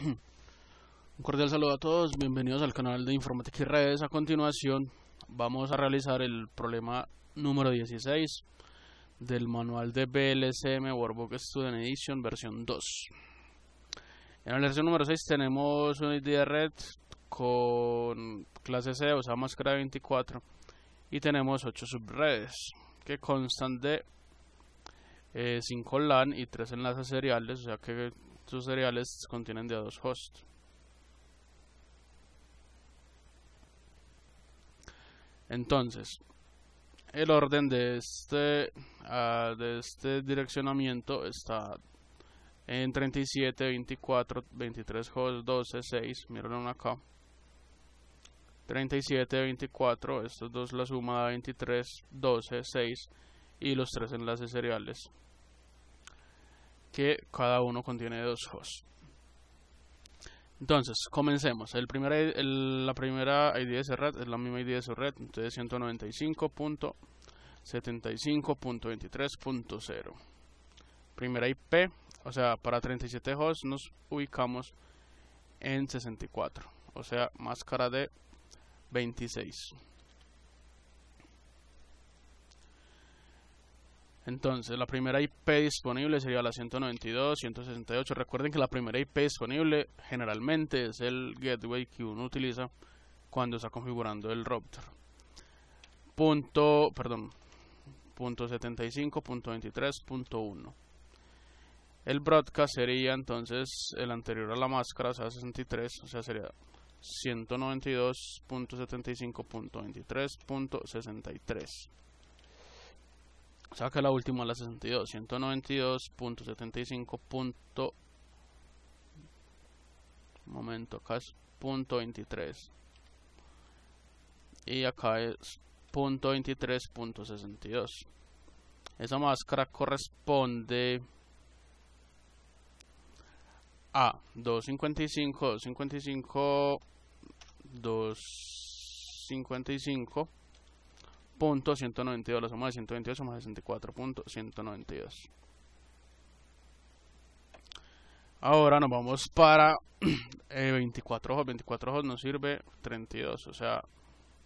Un cordial saludo a todos, bienvenidos al canal de Informática y Redes. A continuación vamos a realizar el problema número 16 del manual de VLSM Workbook Student Edition versión 2. En la lección número 6 tenemos una ID de red con clase C, o sea máscara 24, y tenemos 8 subredes que constan de 5 LAN y 3 enlaces seriales, o sea que sus seriales contienen de a 2 hosts. Entonces, el orden de este direccionamiento está en 37, 24, 23 hosts, 12, 6, mírenlo acá. 37, 24, estos dos la suma da 23, 12, 6 y los 3 enlaces seriales, que cada uno contiene 2 hosts. Entonces, comencemos. La primera ID de su red es la misma ID de su red, entonces 195.75.23.0. Primera IP, o sea, para 37 hosts nos ubicamos en 64, o sea, máscara de 26. Entonces, la primera IP disponible sería la 192, 168. Recuerden que la primera IP disponible generalmente es el gateway que uno utiliza cuando está configurando el router. .75.23.1. El broadcast sería entonces el anterior a la máscara, o sea, 63, o sea, sería 192.75.23.63. O sea que la última es la 62, 192.75. Un momento, acá es .23. Y acá es .23.62. Esa máscara corresponde a 255.192, la suma de 128 más 64.192. Ahora nos vamos para 24 hosts. 24 hosts nos sirve 32, o sea,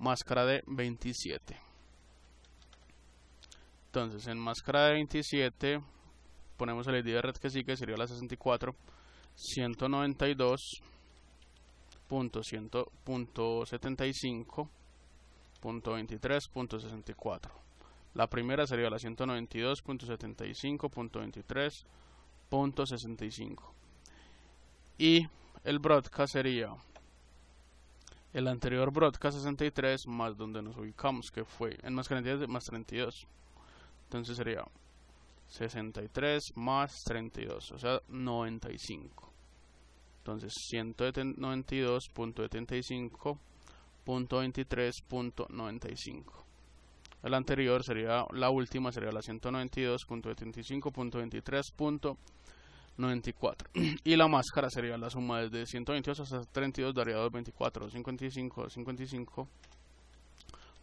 máscara de 27. Entonces, en máscara de 27 ponemos el ID de red que sigue, sería la 64, 192.75.23.64. La primera sería la 192.75.23.65. Y el broadcast sería el anterior broadcast 63 más donde nos ubicamos, que fue en más 42, más 32. Entonces sería 63 más 32, o sea 95. Entonces 192.75.23.95. El anterior sería la última, sería la 192.75.23.94. Y la máscara sería la suma desde 128 hasta 32, daría 224, 55, 55,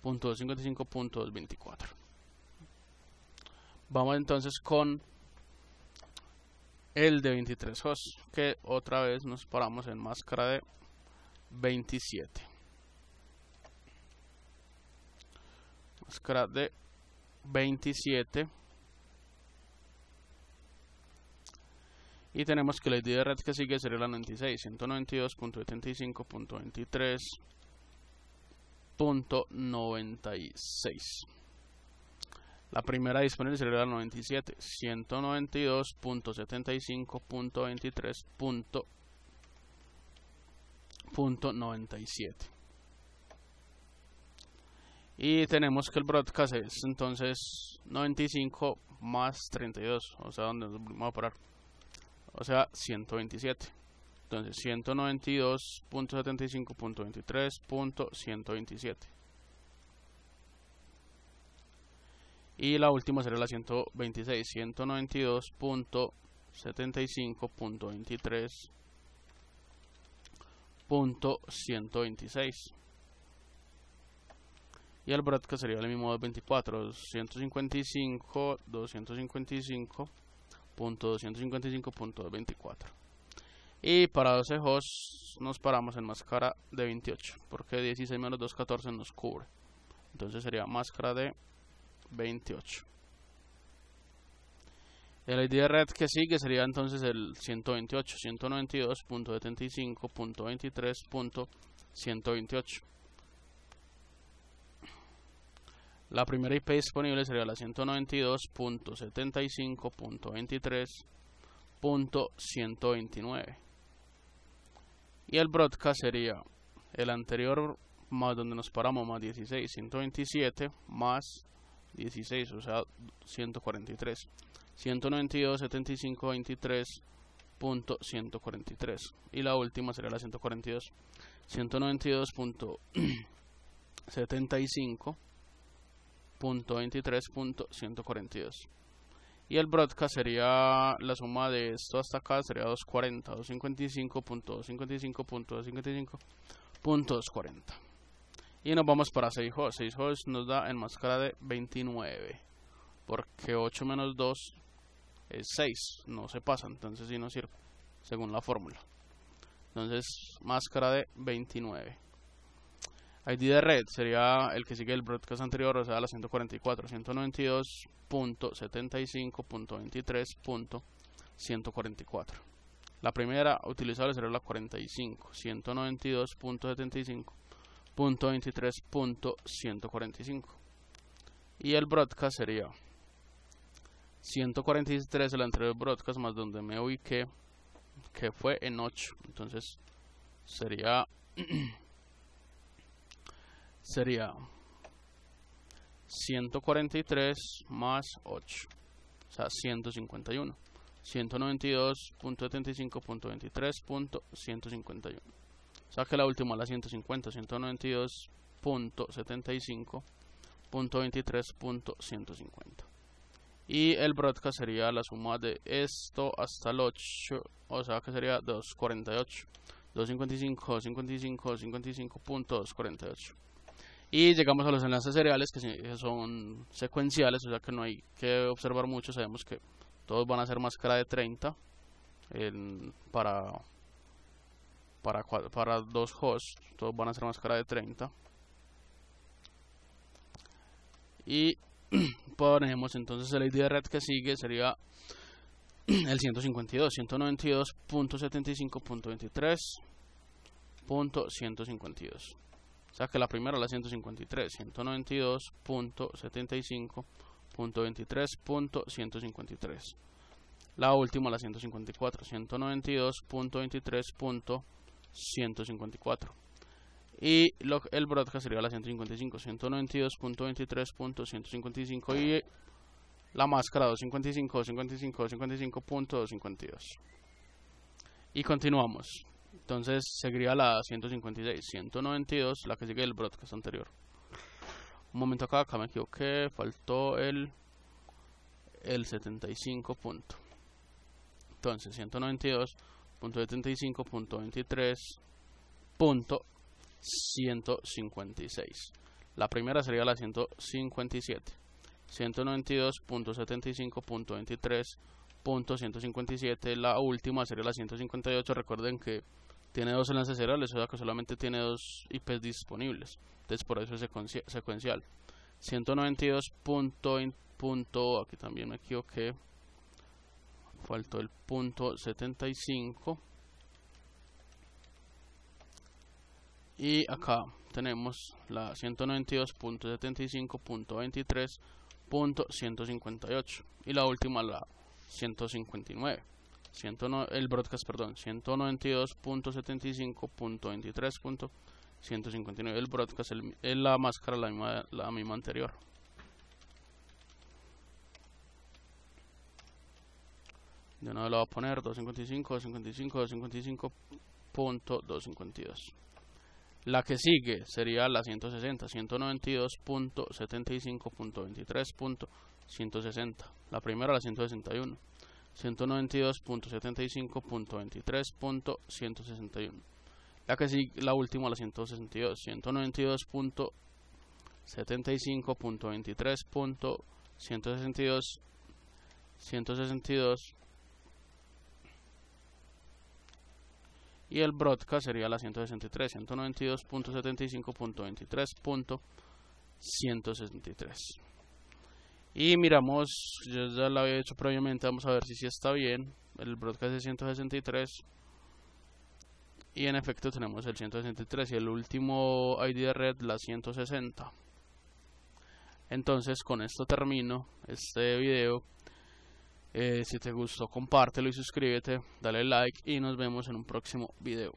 254. Vamos entonces con el de 23 hosts, que otra vez nos paramos en máscara de 27. Máscara de 27. Y tenemos que la ID de red que sigue sería la 96, 192.75.23.96. La primera disponible sería la 97, 192.75.23.97. Y tenemos que el broadcast es entonces 95 más 32, o sea, donde nos vamos a parar, o sea, 127. Entonces 192.75.23.127. Y la última sería la 126, 192.75.23.126. Y el broadcast sería el mismo 24, 255.255.254. Y para 12 hosts nos paramos en máscara de 28, porque 16 menos 2, 14 nos cubre. Entonces sería máscara de 28. El ID de red que sigue sería entonces el 128, 192.75.23.128. La primera IP disponible sería la 192.75.23.129. Y el broadcast sería el anterior más donde nos paramos más 16, 127 más 16, o sea 143. 192.75.23.143. Y la última sería la 142. 192.75.23.142. Y el broadcast sería la suma de esto hasta acá, sería 240, 255.255.255.240. Y nos vamos para 6 hosts. 6 hosts nos da en máscara de 29, porque 8 menos 2 es 6, no se pasa, entonces sí nos sirve, según la fórmula. Entonces, máscara de 29. ID de red sería el que sigue el broadcast anterior, o sea la 144, 192.75.23.144. La primera utilizable sería la 45, 192.75.23.145. Y el broadcast sería 143, el anterior broadcast más donde me ubiqué, que fue en 8, entonces sería... sería 143 más 8, o sea 151, 192.75.23.151, o sea que la última es la 150, 192.75.23.150. Y el broadcast sería la suma de esto hasta el 8, o sea que sería 248, 255.248. Y llegamos a los enlaces seriales, que son secuenciales, o sea que no hay que observar mucho. Sabemos que todos van a ser máscara de 30 para dos hosts, todos van a ser máscara de 30. Y ponemos entonces el ID de red que sigue, sería el 152, 192.75.23.152. O sea que la primera es la 153, 192.75.23.153. La última la 154, 192.23.154. Y el broadcast sería la 155, 192.23.155. Y la máscara 255, 255.252. Y continuamos. Entonces seguiría la 156, 192, la que sigue el broadcast anterior. Un momento acá, me equivoqué, faltó el 75 punto. Entonces 192.75.23.156. La primera sería la 157. 192.75.23.157. La última sería la 158. Recuerden que tiene dos enlaces seriales, o sea que solamente tiene dos IPs disponibles. Entonces por eso es secuencial. 192.1, aquí también me equivoqué, faltó el punto 75. Y acá tenemos la 192.75.23.158. Y la última la 159. El broadcast, perdón, 192.75.23.159. El broadcast es la máscara, la misma anterior. De una vez lo voy a poner 255.252. La que sigue sería la 160, 192.75.23.160. La primera la 161. 192.75.23.161. La que sigue, la última, la 162. 192.75.23.162. 162. y el broadcast sería la 163, 192.75.23.163. Y miramos, yo ya lo había hecho previamente, vamos a ver si sí está bien. El broadcast es 163 y en efecto tenemos el 163 y el último ID de red la 160. Entonces con esto termino este video. Si te gustó, compártelo y suscríbete, dale like y nos vemos en un próximo video.